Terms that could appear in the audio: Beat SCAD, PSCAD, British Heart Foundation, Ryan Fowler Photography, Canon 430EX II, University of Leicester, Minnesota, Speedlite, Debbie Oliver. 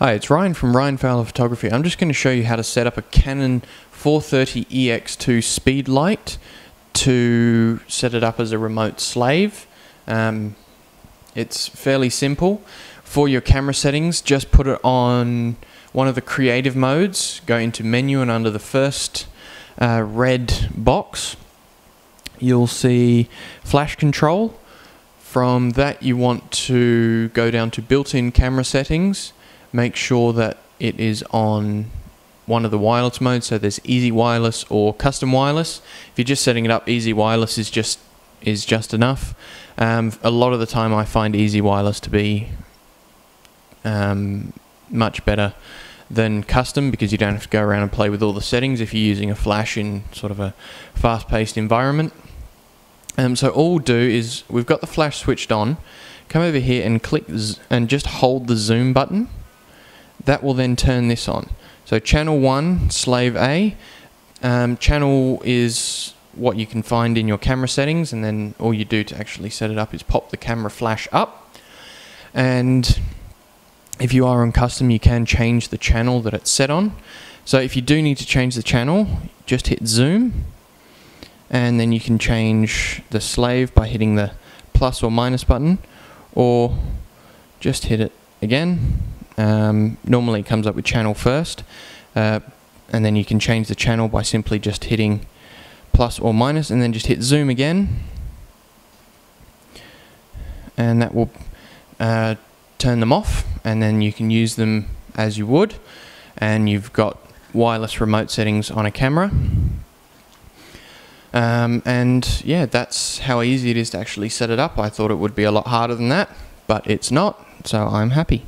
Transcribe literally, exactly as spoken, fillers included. Hi, it's Ryan from Ryan Fowler Photography. I'm just going to show you how to set up a Canon four thirty E X two speed light to set it up as a remote slave. Um, it's fairly simple. For your camera settings, just put it on one of the creative modes. Go into menu and under the first uh, red box, you'll see flash control. From that, you want to go down to built-in camera settings. Make sure that it is on one of the wireless modes, so there's easy wireless or custom wireless. If you're just setting it up, easy wireless is just is just enough. Um, a lot of the time I find easy wireless to be um, much better than custom, because you don't have to go around and play with all the settings if you're using a flash in sort of a fast-paced environment. Um, so all we'll do is, we've got the flash switched on, come over here and click z and just hold the zoom button. That will then turn this on. So channel one, slave A. Um, channel is what you can find in your camera settings, and then all you do to actually set it up is pop the camera flash up. And if you are on custom, you can change the channel that it's set on. So if you do need to change the channel, just hit zoom, and then you can change the slave by hitting the plus or minus button, or just hit it again. Um, normally it comes up with channel first, uh, and then you can change the channel by simply just hitting plus or minus, and then just hit zoom again, and that will uh, turn them off, and then you can use them as you would, and you've got wireless remote settings on a camera. Um, and yeah, that's how easy it is to actually set it up. I thought it would be a lot harder than that, but it's not, so I'm happy.